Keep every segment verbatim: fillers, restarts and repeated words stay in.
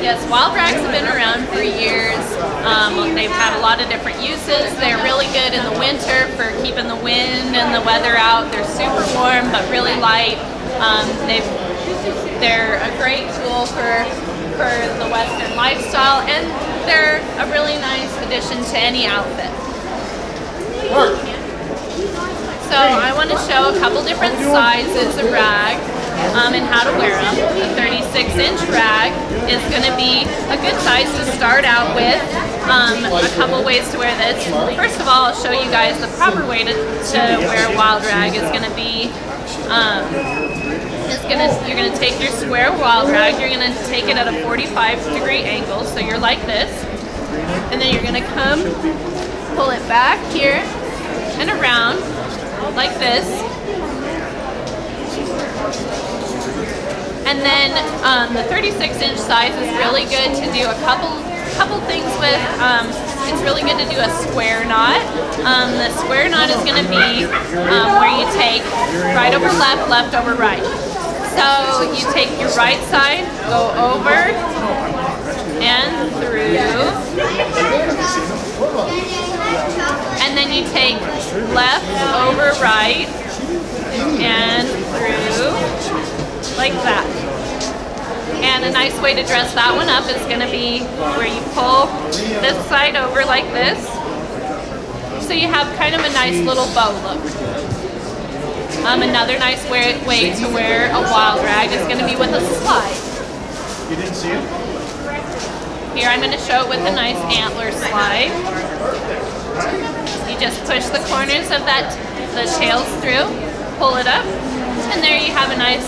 Yes, wild rags have been around for years. Um, they've had a lot of different uses. They're really good in the winter for keeping the wind and the weather out. They're super warm but really light. Um, they've, they're a great tool for for the Western lifestyle, and they're a really nice addition to any outfit. So I want to show a couple different sizes of rags. Um, and how to wear them. A thirty-six inch rag is going to be a good size to start out with. Um, a couple ways to wear this. First of all, I'll show you guys the proper way to, to wear a wild rag is going to be, um, it's going to, you're going to take your square wild rag, you're going to take it at a forty-five degree angle, so you're like this, and then you're going to come, pull it back here and around like this. And then um, the thirty-six inch size is really good to do a couple couple things with. Um, it's really good to do a square knot. Um, the square knot is going to be um, where you take right over left, left over right. So you take your right side, go over and through, and then you take left over right and through, like that. And a nice way to dress that one up is going to be where you pull this side over like this, so you have kind of a nice little bow look. Um, another nice way, way to wear a wild rag is going to be with a slide. You didn't see it? Here I'm going to show it with a nice antler slide. You just push the corners of that, the tails through, pull it up, and there you have a nice,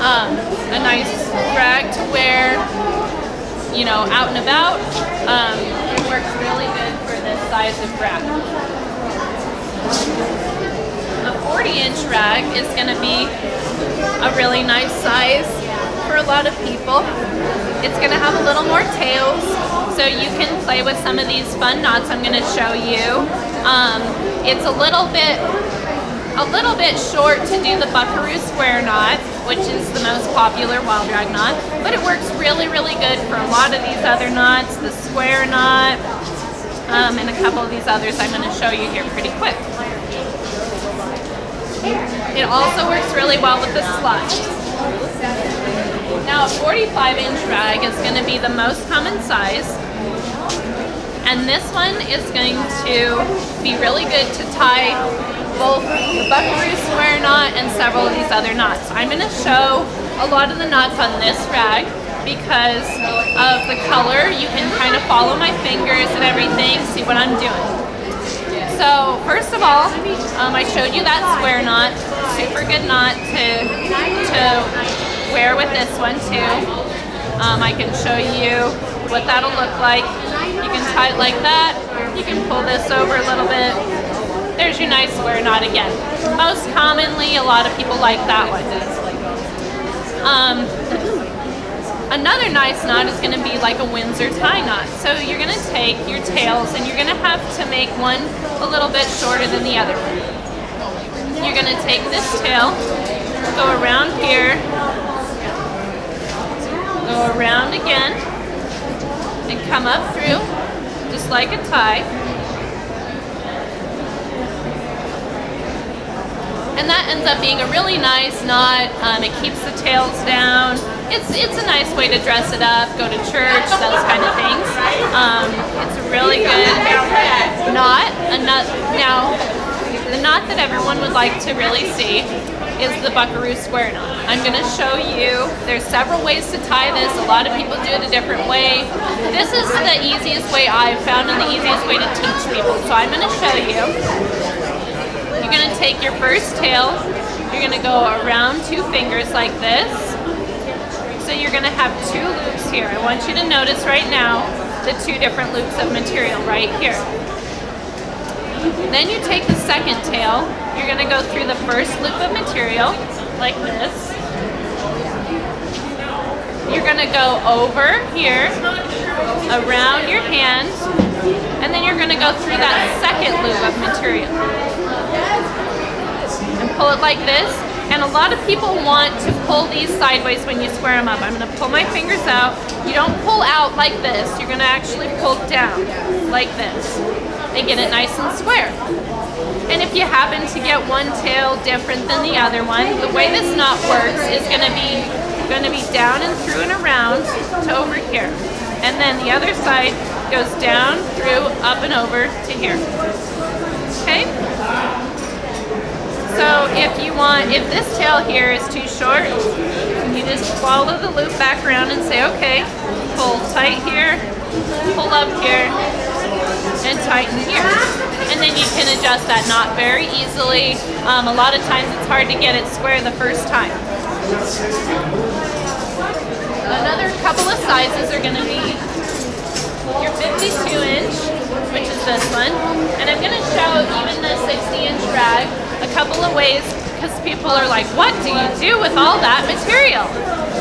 um, a nice rag to wear, you know, out and about. Um, it works really good for this size of rag. A forty inch rag is going to be a really nice size for a lot of people. It's going to have a little more tails, so you can play with some of these fun knots I'm going to show you. Um, it's a little bit, a little bit short to do the buckaroo square knot, which is the most popular wild rag knot, but it works really, really good for a lot of these other knots, the square knot, um, and a couple of these others I'm going to show you here pretty quick. It also works really well with the slide. Now a forty-five inch rag is going to be the most common size, and this one is going to be really good to tie both the buckaroo square knot and several of these other knots. I'm going to show a lot of the knots on this rag because of the color. You can kind of follow my fingers and everything, see what I'm doing. So first of all, um, I showed you that square knot, super good knot to, to wear with this one too. Um, I can show you what that'll look like. You can tie it like that. You can pull this over a little bit. There's your nice square knot again. Most commonly, a lot of people like that one. Um, another nice knot is going to be like a Windsor tie knot. So you're going to take your tails and you're going to have to make one a little bit shorter than the other one. You're going to take this tail, go around here, go around again and come up through just like a tie, and that ends up being a really nice knot. Um, it keeps the tails down. It's it's a nice way to dress it up, go to church, those kind of things. Um, it's a really good knot. A knot. Now the knot that everyone would like to really see is the buckaroo square knot. I'm going to show you, there's several ways to tie this. A lot of people do it a different way. This is the easiest way I've found and the easiest way to teach people. So I'm going to show you. You're going to take your first tail, you're going to go around two fingers like this. So you're going to have two loops here. I want you to notice right now the two different loops of material right here. Then you take the second tail, you're going to go through the first loop of material, like this. You're going to go over here, around your hand, and then you're going to go through that second loop of material. And pull it like this, And a lot of people want to pull these sideways when you square them up. I'm gonna pull my fingers out. You don't pull out like this. You're gonna actually pull down like this and get it nice and square. And if you happen to get one tail different than the other one, the way this knot works is gonna be gonna be down and through and around to over here. And then the other side goes down, through, up and over to here. Okay? So if you want, if this tail here is too short, you just follow the loop back around and say, okay, pull tight here, pull up here, and tighten here. And then you can adjust that knot very easily. Um, a lot of times it's hard to get it square the first time. Another couple of sizes are going to be your fifty-two inch, which is this one, and I'm going to show even the sixty inch rag a couple of ways because people are like, what do you do with all that material?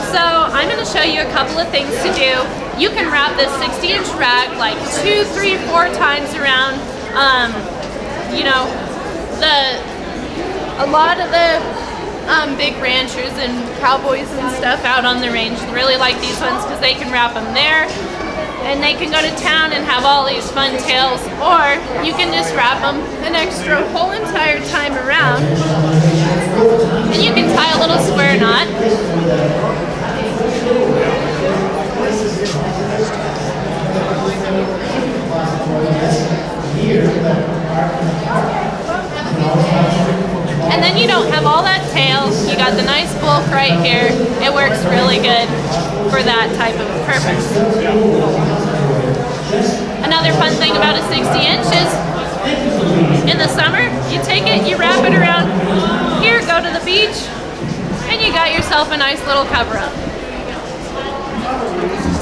So I'm going to show you a couple of things to do. You can wrap this sixty inch rag like two, three, four times around. Um, you know, the a lot of the Um, big ranchers and cowboys and stuff out on the range really like these ones because they can wrap them there and they can go to town and have all these fun tails, or you can just wrap them an extra whole entire time around and you can tie a little square knot. And then you don't have all that tail, you got the nice bulk right here. It works really good for that type of purpose. Another fun thing about a sixty inch is in the summer, you take it, you wrap it around here, go to the beach, and you got yourself a nice little cover up.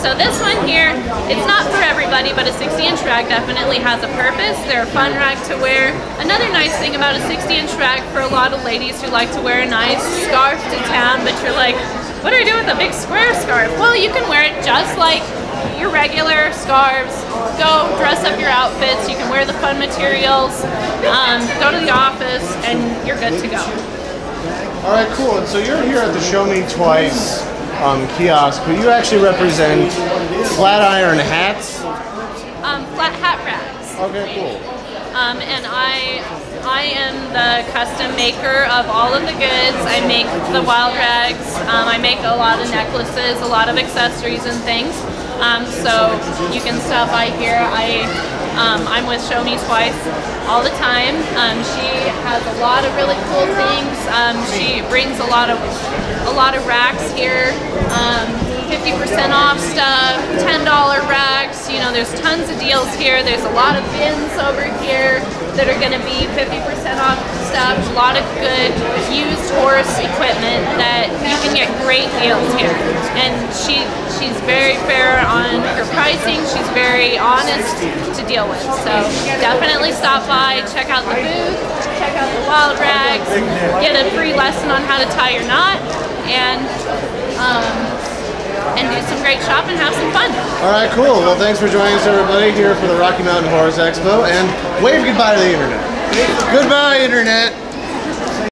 So this one here, it's not for everybody, but a sixty inch rag definitely has a purpose. They're a fun rag to wear. Another nice thing about a sixty inch rag for a lot of ladies who like to wear a nice scarf to town, but you're like, what do I do with a big square scarf? Well, you can wear it just like your regular scarves. Go dress up your outfits. You can wear the fun materials. Um, go to the office, and you're good to go. All right, cool. And so you're here at the Show Me Twice Um, kiosk, but you actually represent Flat Iron Hats? Um, Flat Hat Rags. Okay, cool. Um, and I, I am the custom maker of all of the goods. I make the wild rags. Um, I make a lot of necklaces, a lot of accessories and things. Um, so you can stop by here. I, um, I'm with Show Me Twice all the time. Um, she has a lot of really cool things. Um, she brings a lot of a lot of racks here. Um, fifty percent off stuff, ten dollar racks. You know, there's tons of deals here. There's a lot of bins over here that are going to be fifty percent off stuff. A lot of good used horse equipment that you can get great deals here. And she she's very fair on her pricing. She's very honest to deal with. So definitely stop by, check out the booth, check out the wild rags, get a free lesson on how to tie your knot, and um, and do some great shopping, have some fun. All right, cool. Well, thanks for joining us, everybody, here for the Rocky Mountain Horse Expo, and wave goodbye to the internet. Goodbye, internet.